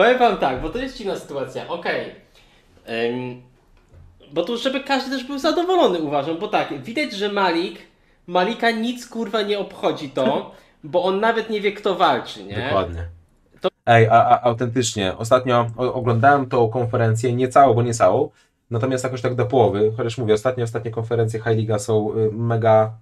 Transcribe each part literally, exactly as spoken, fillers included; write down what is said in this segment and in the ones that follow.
Powiem wam tak, bo to jest dziwna sytuacja, okej. Okay. Um, bo tu, żeby każdy też był zadowolony, uważam, bo tak, widać, że Malik, Malika nic kurwa nie obchodzi to, bo on nawet nie wie, kto walczy, nie? Dokładnie. To... Ej, a, a, autentycznie, ostatnio oglądałem tą konferencję, nie całą, bo nie całą, natomiast jakoś tak do połowy, chociaż mówię, ostatnie, ostatnie konferencje High League'a są mega...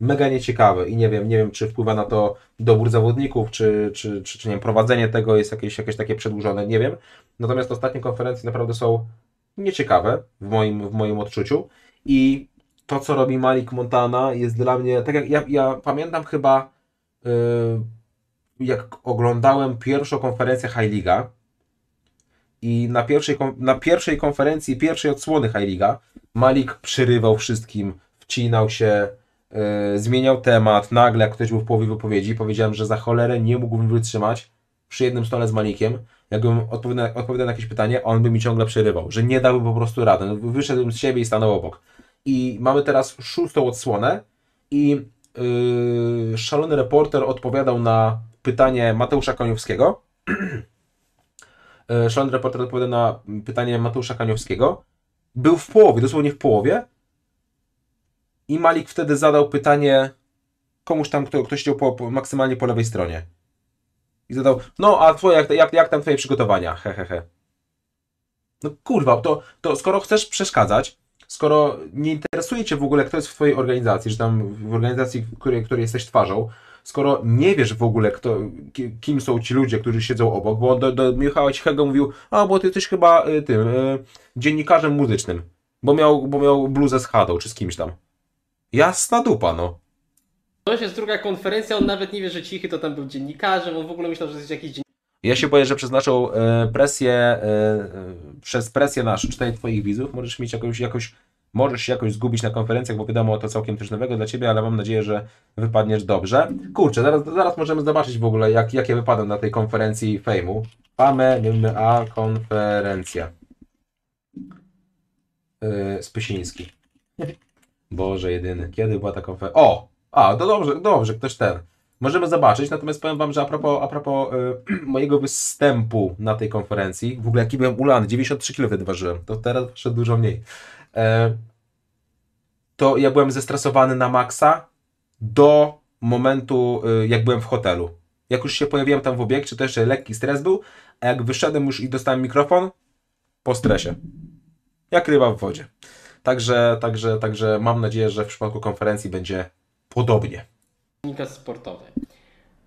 mega nieciekawe i nie wiem, nie wiem, czy wpływa na to dobór zawodników, czy, czy, czy, czy nie wiem, prowadzenie tego jest jakieś, jakieś takie przedłużone, nie wiem. Natomiast ostatnie konferencje naprawdę są nieciekawe w moim, w moim odczuciu i to, co robi Malik Montana jest dla mnie, tak jak ja, ja pamiętam chyba, yy, jak oglądałem pierwszą konferencję High League'a i na pierwszej, na pierwszej konferencji, pierwszej odsłony High League'a Malik przerywał wszystkim, wcinał się, Yy, zmieniał temat, nagle jak ktoś był w połowie wypowiedzi, powiedziałem, że za cholerę nie mógłbym wytrzymać przy jednym stole z Malikiem, jakbym odpowiadał, odpowiadał na jakieś pytanie, on by mi ciągle przerywał, że nie dałbym po prostu rady, no, wyszedłbym z siebie i stanął obok. I mamy teraz szóstą odsłonę i yy, szalony reporter odpowiadał na pytanie Mateusza Kaniowskiego. yy, szalony reporter odpowiadał na pytanie Mateusza Kaniowskiego, był w połowie, dosłownie w połowie, i Malik wtedy zadał pytanie komuś tam, kto, ktoś siedział po, po, maksymalnie po lewej stronie. I zadał, no a twoje, jak, jak, jak tam twoje przygotowania? He, he, he. No kurwa, to, to skoro chcesz przeszkadzać, skoro nie interesuje cię w ogóle, kto jest w twojej organizacji, czy tam w organizacji, której, której jesteś twarzą, skoro nie wiesz w ogóle, kto, kim są ci ludzie, którzy siedzą obok, bo on do, do Michała Cichego mówił, a bo ty jesteś chyba y, tym, y, dziennikarzem muzycznym, bo miał, bo miał bluzę z Hadą, czy z kimś tam. Jasna dupa, no. To jest druga konferencja, on nawet nie wie, że Cichy to tam był dziennikarzem, on w ogóle myślał, że jest jakiś dziennikarz. Ja się boję, że przez naszą e, presję, e, przez presję naszą, czytaj twoich widzów, możesz mieć jakąś, jakoś, możesz się jakoś zgubić na konferencjach, bo wiadomo, to całkiem coś nowego dla ciebie, ale mam nadzieję, że wypadniesz dobrze. Kurczę, zaraz, zaraz możemy zobaczyć w ogóle, jak, jak ja wypadłem na tej konferencji fejmu. Pame, a konferencja. E, z Pysiński. Boże jedyny, kiedy była ta konferencja? O! A, to dobrze, dobrze, ktoś ten. Możemy zobaczyć, natomiast powiem wam, że a propos, a propos yy, mojego występu na tej konferencji, w ogóle jaki byłem ulany, dziewięćdziesiąt trzy kilo wtedy ważyłem, to teraz jeszcze dużo mniej. Yy, to ja byłem zestresowany na maksa do momentu, yy, jak byłem w hotelu. Jak już się pojawiłem tam w obiekcie, to jeszcze lekki stres był, a jak wyszedłem już i dostałem mikrofon, po stresie. Jak ryba w wodzie. Także, także, także mam nadzieję, że w przypadku konferencji będzie podobnie. Dziennikarz sportowy.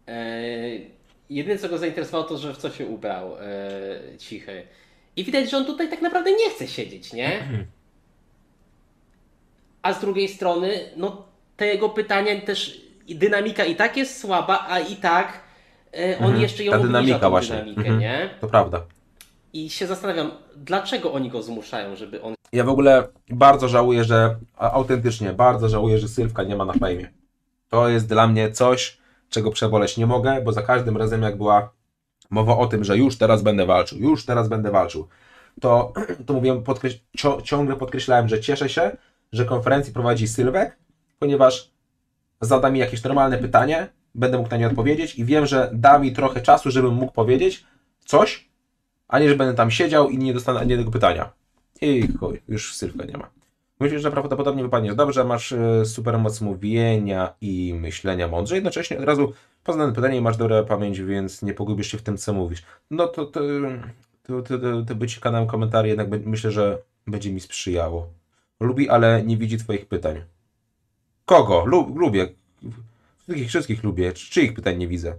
Eee, jedyne, co go zainteresowało, to, że w co się ubrał eee, Cichy. I widać, że on tutaj tak naprawdę nie chce siedzieć, nie? Mm-hmm. A z drugiej strony, no te jego pytania też, dynamika i tak jest słaba, a i tak e, on mm-hmm. jeszcze ją Ta dynamika tą właśnie. Dynamikę, mm-hmm. nie? To prawda. I się zastanawiam, dlaczego oni go zmuszają, żeby on... Ja w ogóle bardzo żałuję, że autentycznie bardzo żałuję, że Sylwka nie ma na fejmie. To jest dla mnie coś, czego przeboleć nie mogę, bo za każdym razem jak była mowa o tym, że już teraz będę walczył, już teraz będę walczył, to, to mówiłem, podkreś... ciągle podkreślałem, że cieszę się, że konferencji prowadzi Sylwek, ponieważ zada mi jakieś normalne pytanie, będę mógł na nie odpowiedzieć i wiem, że da mi trochę czasu, żebym mógł powiedzieć coś, a nie, że będę tam siedział i nie dostanę ani jednego pytania. I chuj, już Sylwka nie ma. Myślisz, że prawdopodobnie wypadniesz dobrze, masz super moc mówienia i myślenia mądrze, jednocześnie od razu poznane pytanie i masz dobrą pamięć, więc nie pogubisz się w tym, co mówisz. No to, to, to, to, to, to bycie kanałem komentarzy jednak myślę, że będzie mi sprzyjało. Lubi, ale nie widzi twoich pytań. Kogo? Lu, lubię. Wszystkich, wszystkich lubię. Czy ich pytań nie widzę?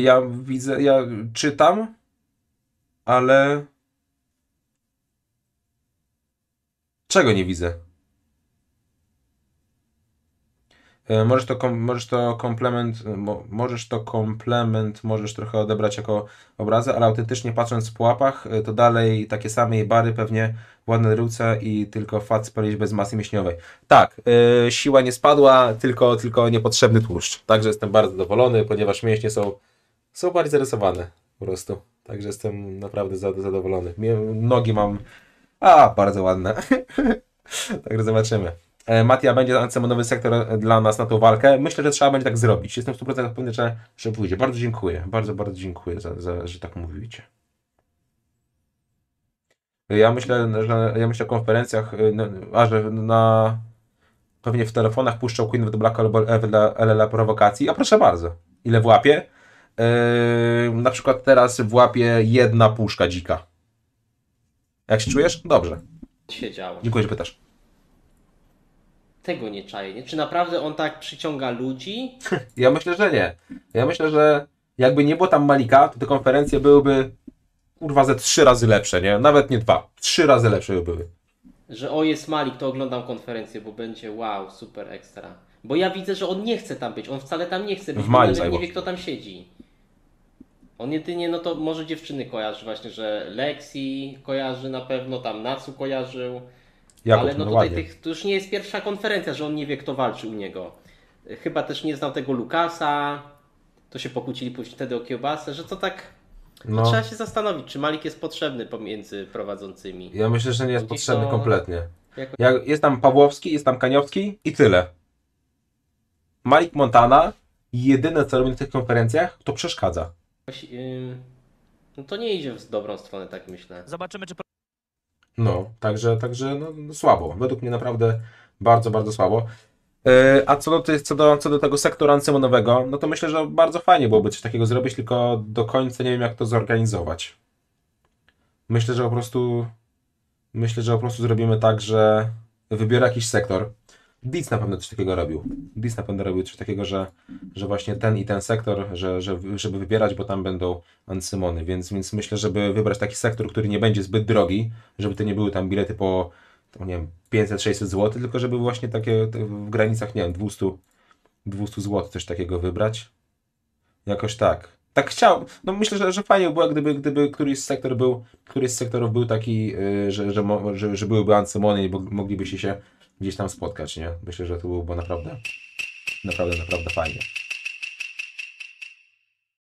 Ja widzę, ja czytam, ale... Czego nie widzę? E, możesz to, kom, możesz to komplement, mo, możesz to komplement, możesz trochę odebrać jako obrazę, ale autentycznie patrząc po łapach, to dalej takie same bary, pewnie ładne ruce i tylko fat spalić bez masy mięśniowej. Tak, e, siła nie spadła, tylko, tylko niepotrzebny tłuszcz. Także jestem bardzo zadowolony, ponieważ mięśnie są, są bardziej zarysowane po prostu. Także jestem naprawdę zadowolony. Nogi mam... A, bardzo ładne. Także zobaczymy. Matia będzie ancemonowy nowy sektor dla nas na tą walkę. Myślę, że trzeba będzie tak zrobić. Jestem w stu procentach pewny, że, że pójdzie. Bardzo dziękuję. Bardzo, bardzo dziękuję, za, za, że tak mówicie. Ja myślę, że ja myślę o konferencjach, no, a że na pewnie w telefonach puszczą Queen do Blacka albo L L A prowokacji. A proszę bardzo. Ile w łapie? Yy, na przykład teraz w łapie jedna puszka dzika. Jak się czujesz? Dobrze. Się działo. Dziękuję, że pytasz. Tego nie czaję. Nie? Czy naprawdę on tak przyciąga ludzi? Ja myślę, że nie. Ja myślę, że jakby nie było tam Malika, to te konferencje byłyby kurwa ze trzy razy lepsze, nie? Nawet nie dwa. Trzy razy lepsze by były. Że o, jest Malik, to oglądam konferencję, bo będzie wow, super, ekstra. Bo ja widzę, że on nie chce tam być. On wcale tam nie chce być, bo nawet nie wie, kto tam siedzi. On jedynie, no to może dziewczyny kojarzy właśnie, że Lexi kojarzy na pewno, tam Natsu kojarzył. Jakub, ale no tutaj no tych, to już nie jest pierwsza konferencja, że on nie wie, kto walczy u niego. Chyba też nie znał tego Lukasa, to się pokłócili później wtedy o kiełbasę, że to tak... No. To trzeba się zastanowić, czy Malik jest potrzebny pomiędzy prowadzącymi. Ja myślę, że nie jest Gdzieś potrzebny to... kompletnie. Jako... Ja, jest tam Pawłowski, jest tam Kaniowski i tyle. Malik Montana, jedyne co robi na tych konferencjach, to przeszkadza. No to nie idzie w dobrą stronę, tak myślę. Zobaczymy, czy... No, także, także no, słabo. Według mnie naprawdę bardzo, bardzo słabo. Yy, a co do, tych, co, do, co do tego sektora ancymonowego, no to myślę, że bardzo fajnie byłoby coś takiego zrobić, tylko do końca nie wiem, jak to zorganizować. Myślę, że po prostu myślę, że po prostu zrobimy tak, że wybiorę jakiś sektor. Dic na pewno coś takiego robił. Dic na pewno robił coś takiego, że, że właśnie ten i ten sektor, że, że, żeby wybierać, bo tam będą ancymony. Więc, więc myślę, żeby wybrać taki sektor, który nie będzie zbyt drogi, żeby to nie były tam bilety po, nie wiem, pięćset sześćset złotych, tylko żeby właśnie takie w granicach, nie wiem, dwieście złotych coś takiego wybrać. Jakoś tak. Tak chciał. No myślę, że, że fajnie było, gdyby, gdyby któryś z sektor był, któryś z sektorów był taki, że, że, że, że byłyby ancymony i mogliby się się gdzieś tam spotkać, nie? Myślę, że to było naprawdę, naprawdę, naprawdę fajnie.